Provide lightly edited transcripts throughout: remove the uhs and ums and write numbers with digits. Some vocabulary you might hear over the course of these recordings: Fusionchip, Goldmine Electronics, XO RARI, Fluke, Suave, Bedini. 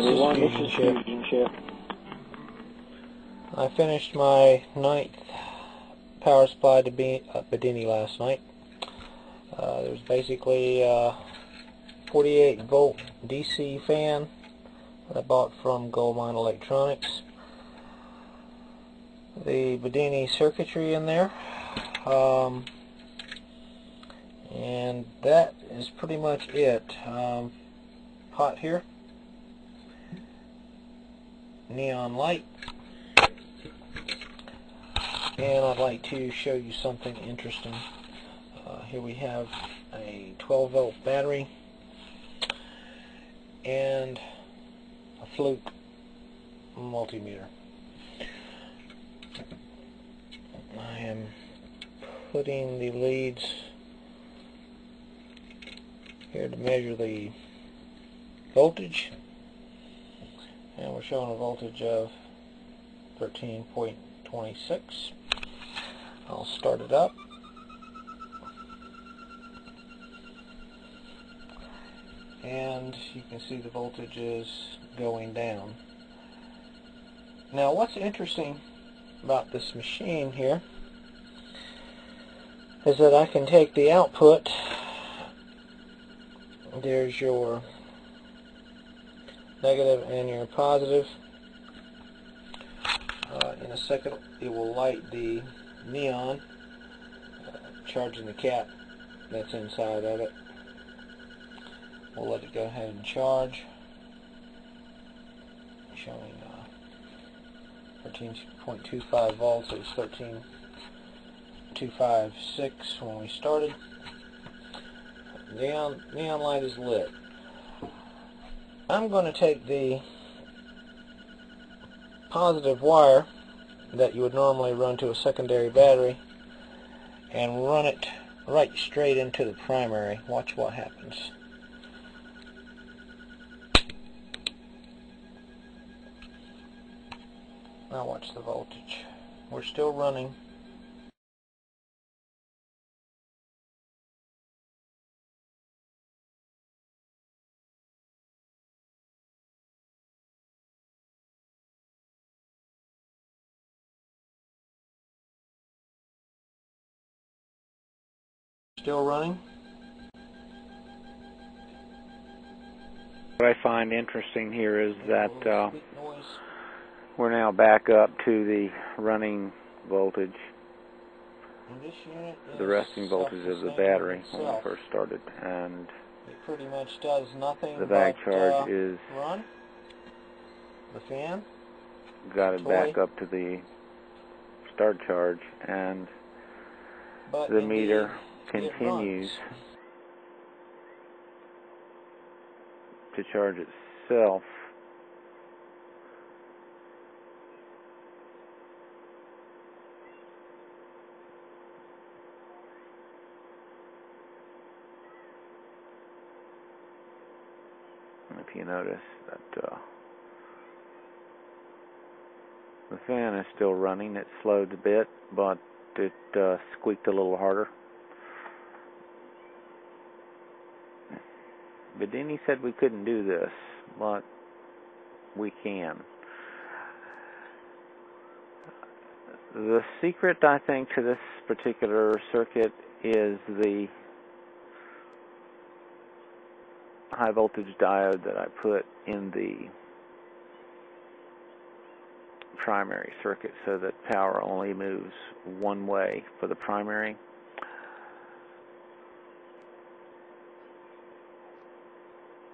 This is Fusion Ship. I finished my 9th power supply to be at Bedini last night. There was basically a 48 volt DC fan that I bought from Goldmine Electronics. The Bedini circuitry in there, and that is pretty much it. Pot here, neon light, and I'd like to show you something interesting. Here we have a 12 volt battery and a Fluke multimeter. I am putting the leads here to measure the voltage, and we're showing a voltage of 13.26. I'll start it up, and you can see the voltage is going down. Now, what's interesting about this machine here is that I can take the output. There's your negative and your positive. In a second it will light the neon, charging the cap that's inside of it. We'll let it go ahead and charge, showing 13.25 volts. It was 13.256 when we started. The neon light is lit. I'm going to take the positive wire that you would normally run to a secondary battery and run it right straight into the primary. Watch what happens. Now watch the voltage. We're still running. What I find interesting here is that we're now back up to the running voltage, the resting voltage of the battery when we first started, and it pretty much does nothing. The back charge is run. The fan got it back up to the start charge, and the meter continues to charge itself. If you notice that the fan is still running, it slowed a bit, but it squeaked a little harder. Bedini said we couldn't do this, but we can. The secret, I think, to this particular circuit is the high voltage diode that I put in the primary circuit, so that power only moves one way for the primary.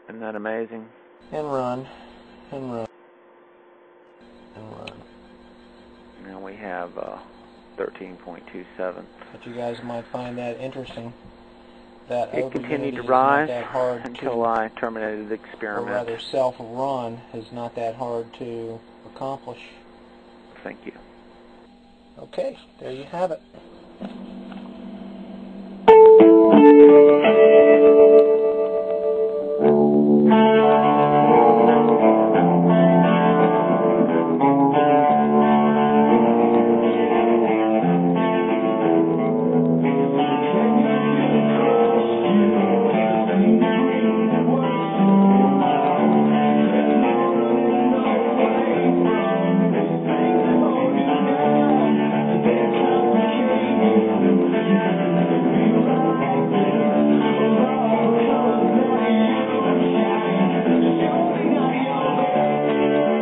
Isn't that amazing? And run, and run, and run. Now we have 13.27. But you guys might find that interesting. That it continued to rise until I terminated the experiment. Or rather, self-run is not that hard to accomplish. Thank you. Okay, there you have it.